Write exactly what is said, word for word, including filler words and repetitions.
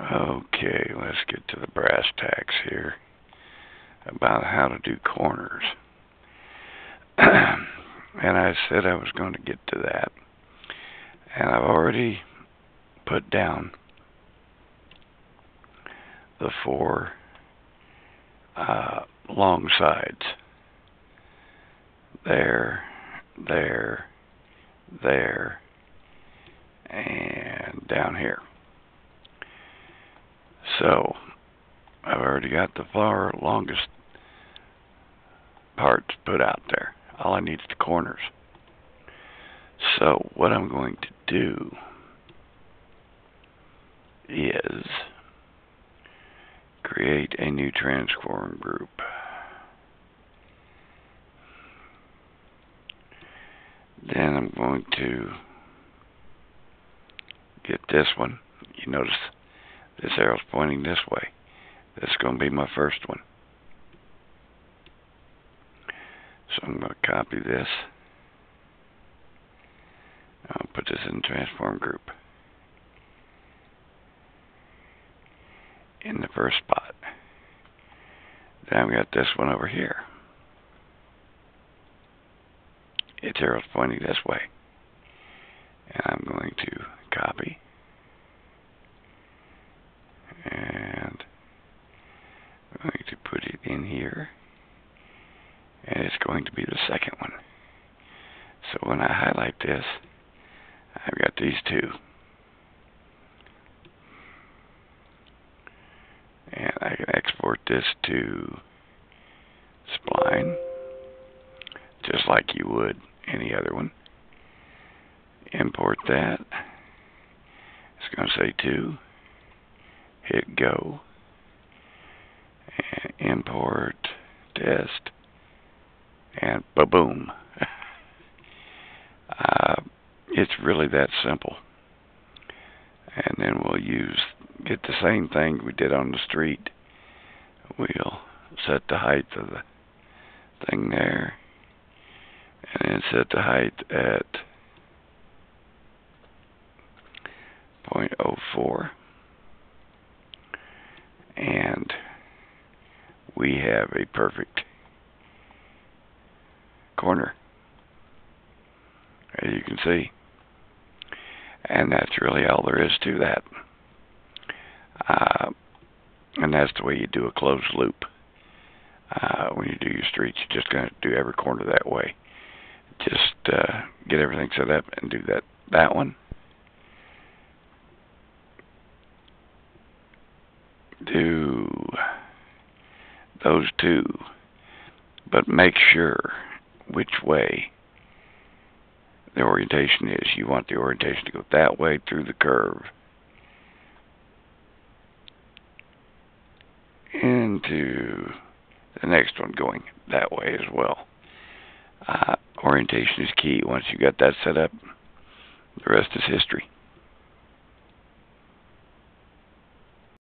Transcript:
Okay, let's get to the brass tacks here about how to do corners. And I said I was going to get to that. And I've already put down the four uh, long sides. There, there, there, and down here. So, I've already got the far longest parts put out there. All I need is the corners. So, what I'm going to do is create a new transform group. Then I'm going to get this one. You notice this arrow's pointing this way. This is going to be my first one. So I'm going to copy this. I'll put this in transform group. In the first spot. Then I've got this one over here. Its arrow's pointing this way. And I'm going to copy. And I'm going to put it in here. And it's going to be the second one. So when I highlight this, I've got these two. And I can export this to Spline, just like you would any other one. Import that. It's going to say two. Hit go. And import test. And ba-boom. uh, it's really that simple. And then we'll use, get the same thing we did on the street. We'll set the height of the thing there. And then set the height at zero point zero four. And we have a perfect corner, as you can see. And that's really all there is to that. Uh, and that's the way you do a closed loop. Uh, when you do your streets, you're just going to do every corner that way. Just uh, get everything set up and do that, that one. Do those two. But make sure which way the orientation is. You want the orientation to go that way through the curve into the next one going that way as well. Uh, orientation is key. Once you got that set up, the rest is history.